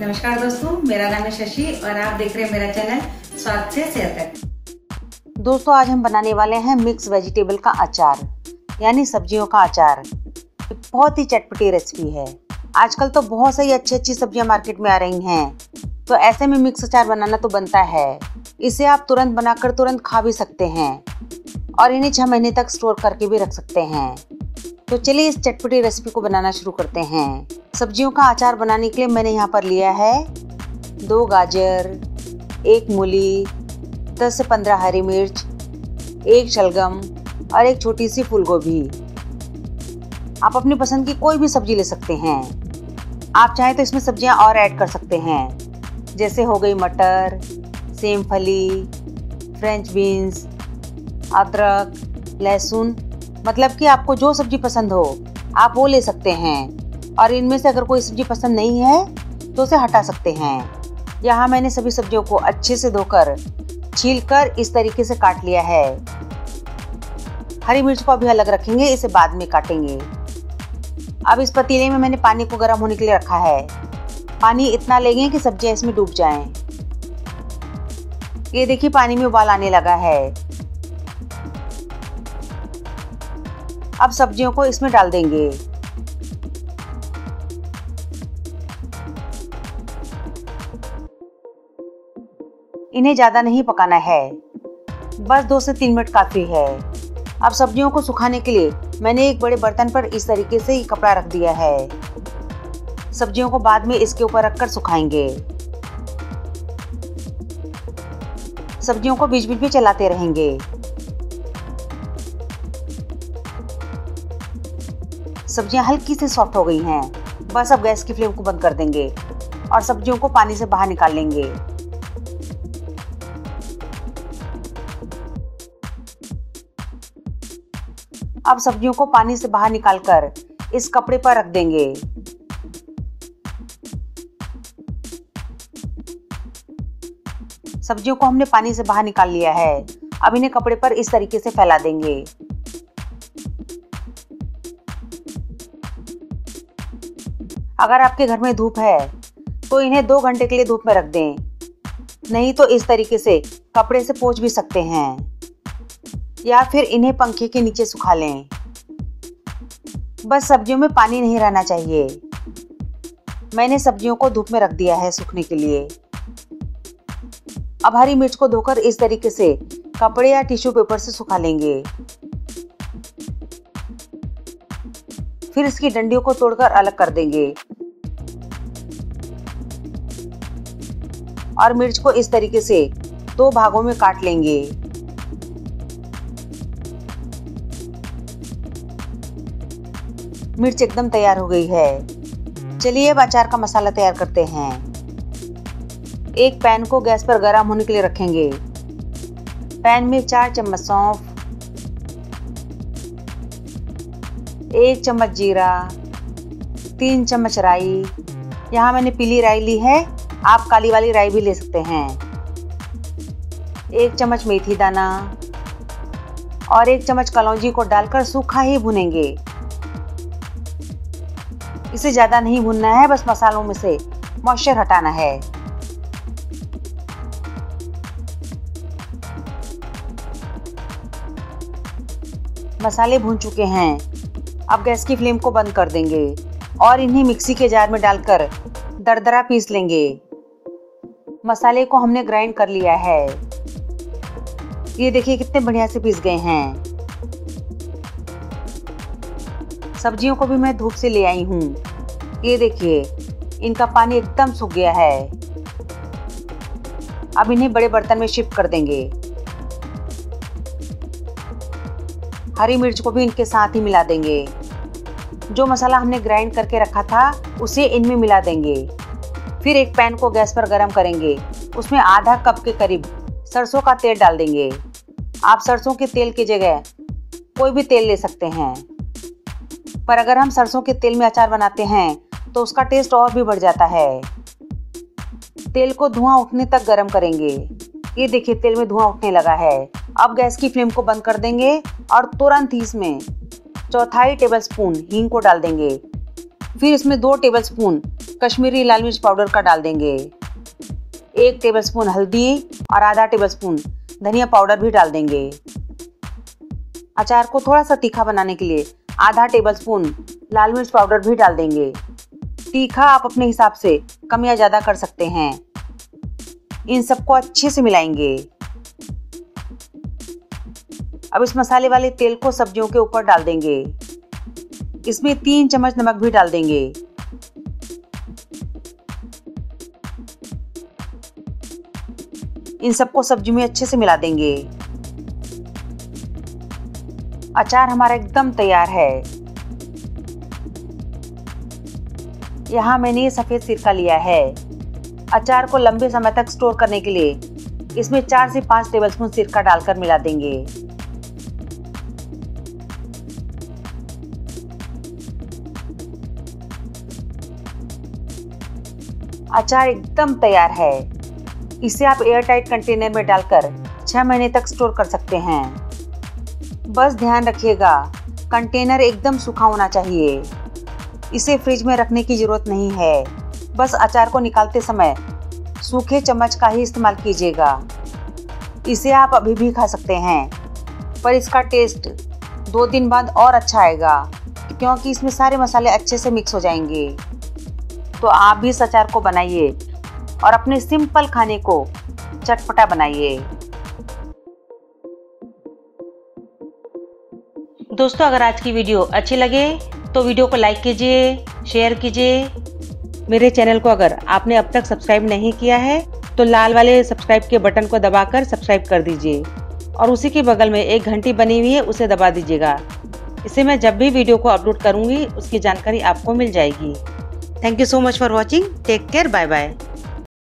नमस्कार दोस्तों, मेरा नाम है शशि और आप देख रहे हैं मेरा चैनल स्वाद से सेहत तक। दोस्तों आज हम बनाने वाले हैं मिक्स वेजिटेबल का अचार, यानी सब्जियों का अचार। बहुत ही चटपटी रेसिपी है। आजकल तो बहुत सही अच्छी सब्जियां मार्केट में आ रही हैं, तो ऐसे में मिक्स अचार बनाना तो बनता है। इसे आप तुरंत बनाकर तुरंत खा भी सकते हैं और इन्हें 6 महीने तक स्टोर करके भी रख सकते हैं। तो चलिए इस चटपटी रेसिपी को बनाना शुरू करते हैं। सब्जियों का अचार बनाने के लिए मैंने यहाँ पर लिया है 2 गाजर, 1 मूली, 10 से 15 हरी मिर्च, 1 शलगम और 1 छोटी सी फूल गोभी। आप अपनी पसंद की कोई भी सब्जी ले सकते हैं। आप चाहे तो इसमें सब्जियाँ और ऐड कर सकते हैं, जैसे हो गई मटर, सेमफली, फ्रेंच बीन्स, अदरक, लहसुन। मतलब कि आपको जो सब्जी पसंद हो आप वो ले सकते हैं, और इनमें से अगर कोई सब्जी पसंद नहीं है तो उसे हटा सकते हैं। यहाँ मैंने सभी सब्जियों को अच्छे से धोकर छीलकर इस तरीके से काट लिया है। हरी मिर्च को अभी अलग रखेंगे, इसे बाद में काटेंगे। अब इस पतीले में मैंने पानी को गर्म होने के लिए रखा है। पानी इतना लेंगे कि सब्जियाँ इसमें डूब जाएं। ये देखिए पानी में उबाल आने लगा है। अब सब्जियों को इसमें डाल देंगे। इन्हें ज़्यादा नहीं पकाना है, बस 2 से 3 मिनट काफ़ी है। अब सब्जियों को सुखाने के लिए मैंने एक बड़े बर्तन पर इस तरीके से कपड़ा रख दिया है। सब्जियों को बाद में इसके ऊपर रखकर सुखाएंगे। सब्जियों को बीच बीच में चलाते रहेंगे। सब्जियां हल्की से सॉफ्ट हो गई हैं। बस अब गैस की फ्लेम को बंद कर देंगे और सब्जियों को पानी से बाहर निकाल लेंगे। अब सब्जियों को पानी से बाहर निकालकर इस कपड़े पर रख देंगे। सब्जियों को हमने पानी से बाहर निकाल लिया है। अब इन्हें कपड़े पर इस तरीके से फैला देंगे। अगर आपके घर में धूप है तो इन्हें 2 घंटे के लिए धूप में रख दें, नहीं तो इस तरीके से कपड़े से पोंछ भी सकते हैं, या फिर इन्हें पंखे के नीचे सुखा लें। बस सब्जियों में पानी नहीं रहना चाहिए। मैंने सब्जियों को धूप में रख दिया है सूखने के लिए। अब हरी मिर्च को धोकर इस तरीके से कपड़े या टिश्यू पेपर से सुखा लेंगे। फिर इसकी डंडियों को तोड़कर अलग कर देंगे और मिर्च को इस तरीके से 2 भागों में काट लेंगे। मिर्च एकदम तैयार हो गई है। चलिए अब अचार का मसाला तैयार करते हैं। एक पैन को गैस पर गर्म होने के लिए रखेंगे। पैन में 4 चम्मच सौंफ, 1 चम्मच जीरा, 3 चम्मच राई। यहाँ मैंने पीली राई ली है, आप काली वाली राई भी ले सकते हैं। 1 चम्मच मेथी दाना और 1 चम्मच कलौंजी को डालकर सूखा ही भुनेंगे। इसे ज़्यादा नहीं भूनना है, बस मसालों में से मॉइस्चर हटाना है। मसाले भून चुके हैं। अब गैस की फ्लेम को बंद कर देंगे और इन्हें मिक्सी के जार में डालकर दरदरा पीस लेंगे। मसाले को हमने ग्राइंड कर लिया है। ये देखिए कितने बढ़िया से पीस गए हैं। सब्जियों को भी मैं धूप से ले आई हूँ। ये देखिए इनका पानी एकदम सूख गया है। अब इन्हें बड़े बर्तन में शिफ्ट कर देंगे। हरी मिर्च को भी इनके साथ ही मिला देंगे। जो मसाला हमने ग्राइंड करके रखा था उसे इनमें मिला देंगे। फिर एक पैन को गैस पर गर्म करेंगे। उसमें आधा कप के करीब सरसों का तेल डाल देंगे। आप सरसों के तेल की जगह कोई भी तेल ले सकते हैं, पर अगर हम सरसों के तेल में अचार बनाते हैं तो उसका टेस्ट और भी बढ़ जाता है। तेल को धुआं उठने तक गर्म करेंगे। ये देखिए तेल में धुआं उठने लगा है। अब गैस की फ्लेम को बंद कर देंगे और तुरंत ही इसमें 1/4 टेबलस्पून हींग को डाल देंगे। फिर इसमें 2 टेबलस्पून कश्मीरी लाल मिर्च पाउडर का डाल देंगे। 1 टेबलस्पून हल्दी और आधा टेबलस्पून धनिया पाउडर भी डाल देंगे। अचार को थोड़ा सा तीखा बनाने के लिए आधा टेबलस्पून लाल मिर्च पाउडर भी डाल देंगे। तीखा आप अपने हिसाब से कम या ज़्यादा कर सकते हैं। इन सबको अच्छे से मिलाएंगे। अब इस मसाले वाले तेल को सब्जियों के ऊपर डाल देंगे। इसमें 3 चम्मच नमक भी डाल देंगे। इन सबको सब्जी में अच्छे से मिला देंगे। अचार हमारा एकदम तैयार है। यहाँ मैंने ये सफेद सिरका लिया है। अचार को लंबे समय तक स्टोर करने के लिए इसमें 4 से 5 टेबलस्पून सिरका डालकर मिला देंगे। अचार एकदम तैयार है। इसे आप एयरटाइट कंटेनर में डालकर 6 महीने तक स्टोर कर सकते हैं। बस ध्यान रखिएगा, कंटेनर एकदम सूखा होना चाहिए। इसे फ्रिज में रखने की ज़रूरत नहीं है। बस अचार को निकालते समय सूखे चम्मच का ही इस्तेमाल कीजिएगा। इसे आप अभी भी खा सकते हैं, पर इसका टेस्ट 2 दिन बाद और अच्छा आएगा, क्योंकि इसमें सारे मसाले अच्छे से मिक्स हो जाएंगे। तो आप भी इस अचार को बनाइए और अपने सिंपल खाने को चटपटा बनाइए। दोस्तों, अगर आज की वीडियो अच्छी लगे तो वीडियो को लाइक कीजिए, शेयर कीजिए। मेरे चैनल को अगर आपने अब तक सब्सक्राइब नहीं किया है तो लाल वाले सब्सक्राइब के बटन को दबाकर सब्सक्राइब कर दीजिए और उसी के बगल में एक घंटी बनी हुई है, उसे दबा दीजिएगा। इससे मैं जब भी वीडियो को अपलोड करूँगी उसकी जानकारी आपको मिल जाएगी। Thank you so much for watching. Take care. Bye bye.